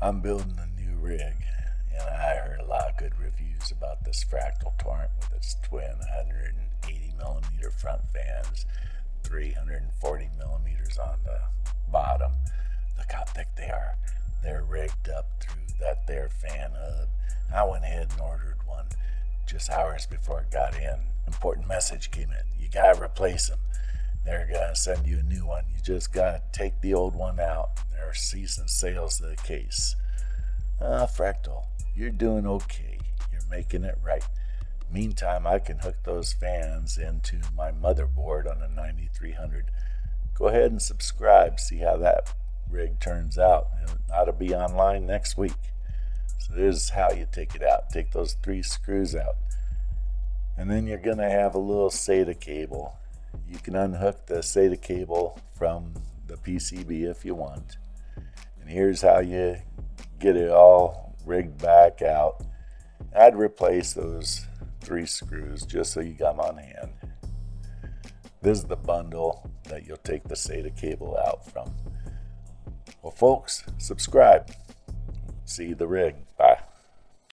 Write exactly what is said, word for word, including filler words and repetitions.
I'm building a new rig, and I heard a lot of good reviews about this Fractal Torrent with its twin one hundred eighty millimeter front fans, three hundred forty millimeters on the bottom. Look how thick they are. They're rigged up through that there fan hub. I went ahead and ordered one just hours before it got in. Important message came in. You gotta replace them. They're gonna send you a new one. You just gotta take the old one out. There are cease and sales of the case. Ah, uh, Fractal, you're doing okay. You're making it right. Meantime, I can hook those fans into my motherboard on a ninety-three hundred. Go ahead and subscribe. See how that rig turns out. It ought to be online next week. So this is how you take it out. Take those three screws out. And then you're gonna have a little SATA cable. You can unhook the SATA cable from the P C B if you want. And here's how you get it all rigged back out. I'd replace those three screws just so you got them on hand. This is the bundle that you'll take the SATA cable out from. Well, folks, subscribe. See the rig.